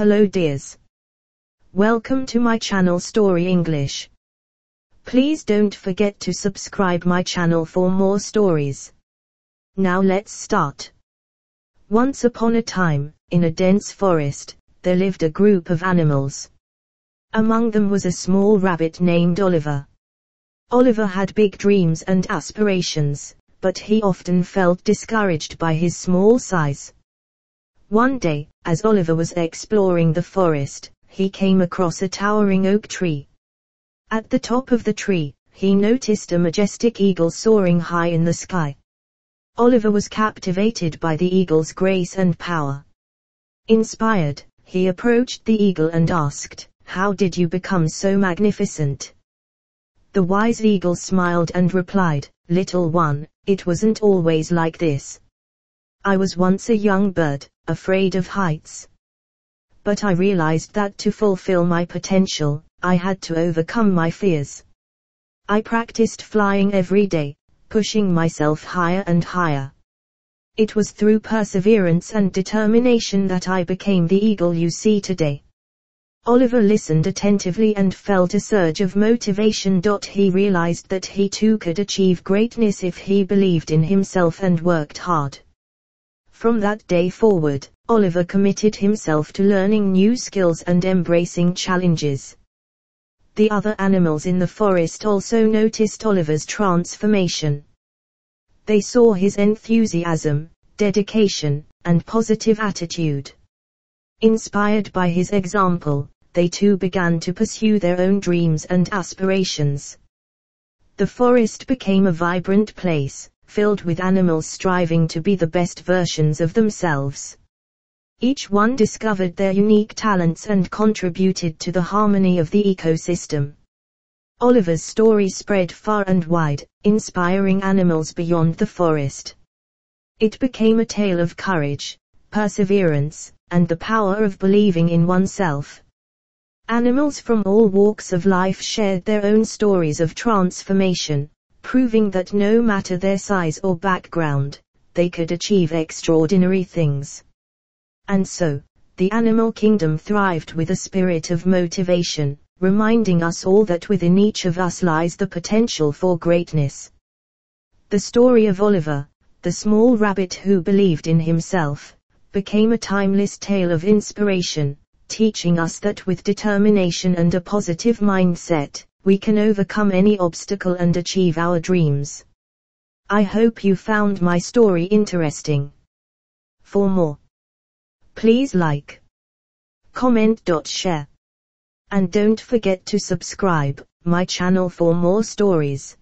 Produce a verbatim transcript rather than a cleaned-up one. Hello dears. Welcome to my channel Story English. Please don't forget to subscribe my channel for more stories. Now let's start. Once upon a time, in a dense forest, there lived a group of animals. Among them was a small rabbit named Oliver. Oliver had big dreams and aspirations, but he often felt discouraged by his small size. One day, as Oliver was exploring the forest, he came across a towering oak tree. At the top of the tree, he noticed a majestic eagle soaring high in the sky. Oliver was captivated by the eagle's grace and power. Inspired, he approached the eagle and asked, "How did you become so magnificent?" The wise eagle smiled and replied, "Little one, it wasn't always like this. I was once a young bird, afraid of heights. But I realized that to fulfill my potential, I had to overcome my fears. I practiced flying every day, pushing myself higher and higher. It was through perseverance and determination that I became the eagle you see today." Oliver listened attentively and felt a surge of motivation. He realized that he too could achieve greatness if he believed in himself and worked hard. From that day forward, Oliver committed himself to learning new skills and embracing challenges. The other animals in the forest also noticed Oliver's transformation. They saw his enthusiasm, dedication, and positive attitude. Inspired by his example, they too began to pursue their own dreams and aspirations. The forest became a vibrant place, filled with animals striving to be the best versions of themselves. Each one discovered their unique talents and contributed to the harmony of the ecosystem. Oliver's story spread far and wide, inspiring animals beyond the forest. It became a tale of courage, perseverance, and the power of believing in oneself. Animals from all walks of life shared their own stories of transformation, proving that no matter their size or background, they could achieve extraordinary things. And so, the animal kingdom thrived with a spirit of motivation, reminding us all that within each of us lies the potential for greatness. The story of Oliver, the small rabbit who believed in himself, became a timeless tale of inspiration, teaching us that with determination and a positive mindset, we can overcome any obstacle and achieve our dreams. I hope you found my story interesting. For more, please like, comment, share, and don't forget to subscribe my channel for more stories.